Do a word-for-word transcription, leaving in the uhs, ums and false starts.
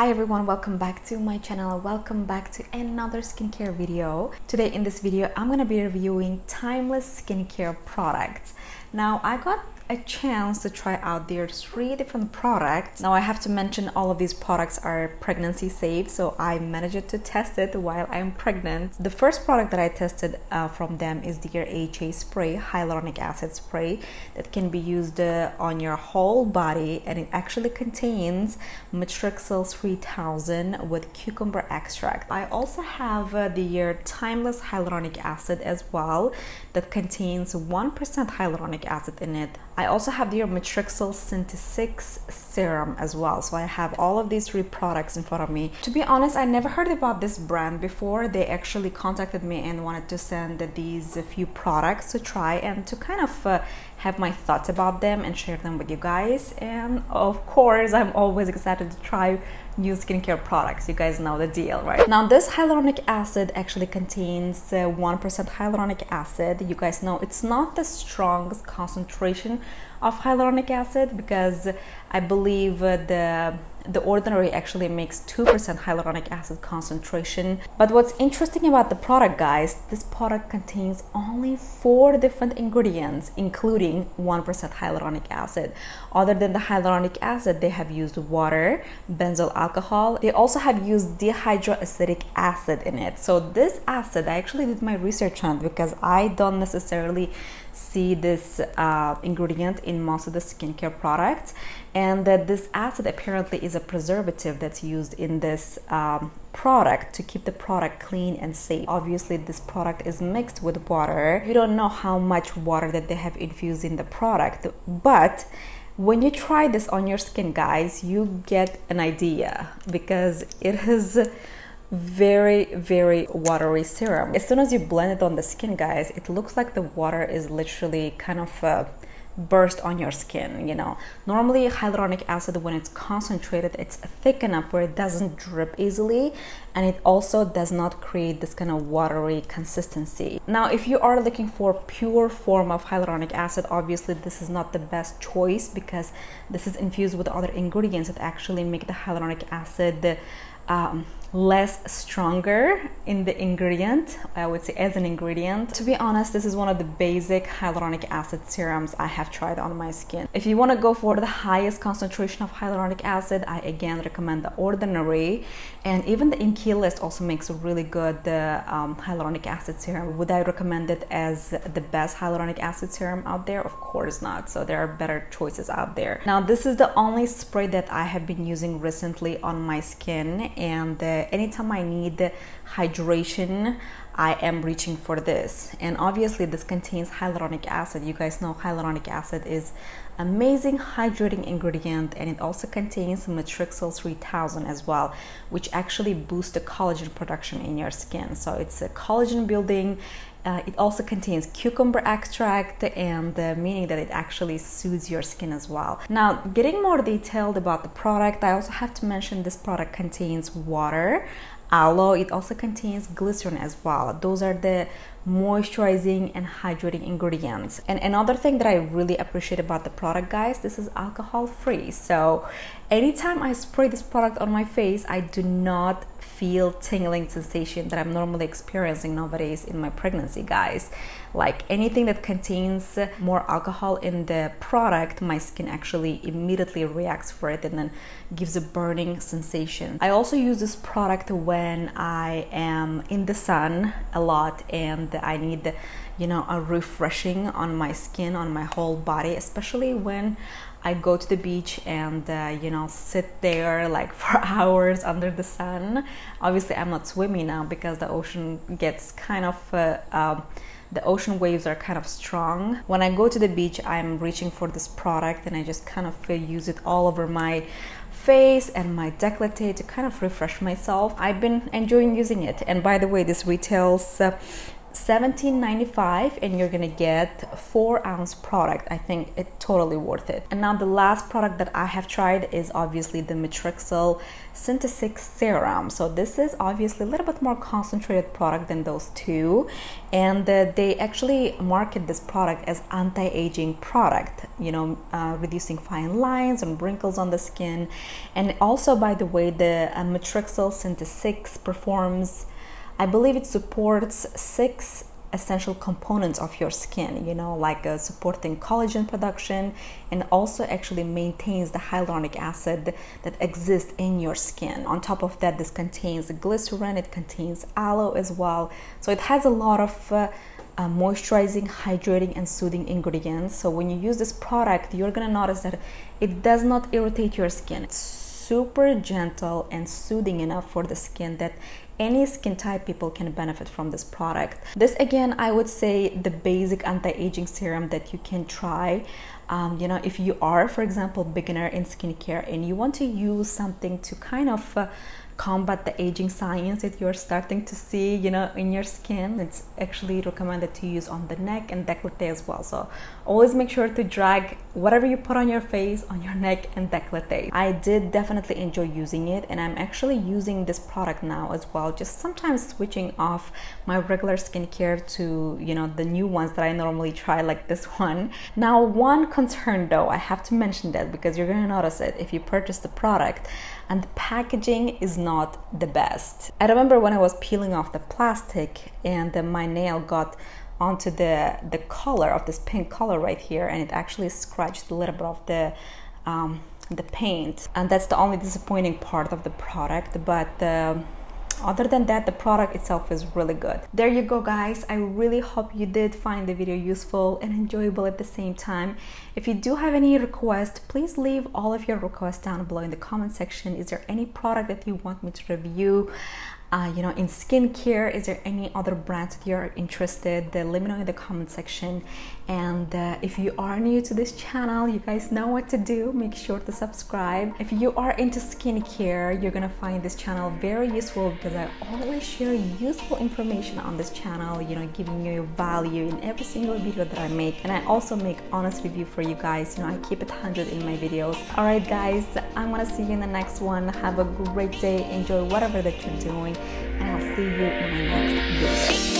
Hi everyone, welcome back to my channel. Welcome back to another skincare video. Today in this video I'm gonna be reviewing Timeless Skincare products. Now I got a chance to try out their three different products. Now I have to mention all of these products are pregnancy safe, so I managed to test it while I'm pregnant. The first product that I tested uh, from them is their H A spray, hyaluronic acid spray, that can be used uh, on your whole body, and it actually contains Matrixyl three thousand with cucumber extract. I also have uh, their Timeless hyaluronic acid as well, that contains one percent hyaluronic acid in it. I also have their Matrixyl Synthe '6 serum as well. So I have all of these three products in front of me. To be honest, I never heard about this brand before. They actually contacted me and wanted to send these few products to try and to kind of uh, have my thoughts about them and share them with you guys. And of course, I'm always excited to try new skincare products. You guys know the deal, right? Now this hyaluronic acid actually contains one percent hyaluronic acid. You guys know it's not the strongest concentration of hyaluronic acid, because I believe the The Ordinary actually makes two percent hyaluronic acid concentration. But what's interesting about the product, guys, this product contains only four different ingredients, including one percent hyaluronic acid. Other than the hyaluronic acid, they have used water, benzyl alcohol. They also have used dehydroacetic acid in it. So this acid, I actually did my research on, because I don't necessarily see this uh, ingredient in most of the skincare products, and that this acid apparently is a preservative that's used in this um, product to keep the product clean and safe. Obviously this product is mixed with water. You don't know how much water that they have infused in the product, but when you try this on your skin, guys, you get an idea, because it is very very watery serum. As soon as you blend it on the skin, guys, it looks like the water is literally kind of uh, burst on your skin. You know, normally hyaluronic acid, when it's concentrated, it's thick enough where it doesn't drip easily, and it also does not create this kind of watery consistency. Now if you are looking for pure form of hyaluronic acid, obviously this is not the best choice, because this is infused with other ingredients that actually make the hyaluronic acid um, less stronger in the ingredient, I would say, as an ingredient. To be honest, this is one of the basic hyaluronic acid serums I have tried on my skin. If you want to go for the highest concentration of hyaluronic acid, I again recommend The Ordinary, and even The Inkey List also makes a really good uh, um, hyaluronic acid serum. Would I recommend it as the best hyaluronic acid serum out there? Of course not. So there are better choices out there. Now this is the only spray that I have been using recently on my skin, and uh, anytime I need hydration, I am reaching for this. And obviously this contains hyaluronic acid. You guys know hyaluronic acid is amazing hydrating ingredient, and it also contains Matrixyl three thousand as well, which actually boosts the collagen production in your skin. So it's a collagen building. Uh, it also contains cucumber extract, and uh, meaning that it actually soothes your skin as well. Now getting more detailed about the product, I also have to mention this product contains water, aloe, it also contains glycerin as well. Those are the moisturizing and hydrating ingredients. And another thing that I really appreciate about the product, guys, this is alcohol free. So anytime I spray this product on my face, I do not feel tingling sensation that I'm normally experiencing nowadays in my pregnancy, guys. Like anything that contains more alcohol in the product, my skin actually immediately reacts for it, and then gives a burning sensation. I also use this product when I am in the sun a lot, and I need, you know, a refreshing on my skin, on my whole body, especially when I go to the beach and uh, you know, sit there like for hours under the sun. Obviously I'm not swimming now, because the ocean gets kind of uh, uh, the ocean waves are kind of strong. When I go to the beach, I'm reaching for this product, and I just kind of use it all over my face and my décolleté to kind of refresh myself. I've been enjoying using it. And by the way, this retails uh, seventeen ninety-five, and you're gonna get four ounce product. I think it's totally worth it. And now the last product that I have tried is obviously the Matrixyl Synthe '6 serum. So this is obviously a little bit more concentrated product than those two, and uh, they actually market this product as anti-aging product, you know, uh, reducing fine lines and wrinkles on the skin. And also, by the way, the uh, Matrixyl Synthe '6 performs, I believe it supports six essential components of your skin, you know, like uh, supporting collagen production, and also actually maintains the hyaluronic acid that exists in your skin. On top of that, this contains glycerin, it contains aloe as well. So it has a lot of uh, Uh, moisturizing, hydrating, and soothing ingredients. So when you use this product, you're gonna notice that it does not irritate your skin. It's super gentle and soothing enough for the skin that any skin type people can benefit from this product. This, again, I would say the basic anti-aging serum that you can try. Um, you know, if you are, for example, beginner in skincare and you want to use something to kind of uh, combat the aging signs that you're starting to see, you know, in your skin, it's actually recommended to use on the neck and décolleté as well. So always make sure to drag whatever you put on your face on your neck and décolleté. I did definitely enjoy using it, and I'm actually using this product now as well, just sometimes switching off my regular skincare to, you know, the new ones that I normally try, like this one. Now, one concern though, I have to mention that, because you're gonna notice it if you purchase the product, and the packaging is not the best. I remember when I was peeling off the plastic and then my nail got onto the, the color of this pink color right here, and it actually scratched a little bit of the um, the paint, and that's the only disappointing part of the product. But um, other than that, the product itself is really good. There you go, guys. I really hope you did find the video useful and enjoyable at the same time. If you do have any requests, please leave all of your requests down below in the comment section. Is there any product that you want me to review? Uh, you know, in skincare, is there any other brands that you're interested in? Let me know in the comment section. And uh, if you are new to this channel, you guys know what to do. Make sure to subscribe. If you are into skincare, you're gonna find this channel very useful, because I always share useful information on this channel, you know, giving you value in every single video that I make. And I also make honest review for you guys. You know, I keep it one hundred in my videos. All right, guys, I'm gonna see you in the next one. Have a great day. Enjoy whatever that you're doing, and I'll see you in my next video.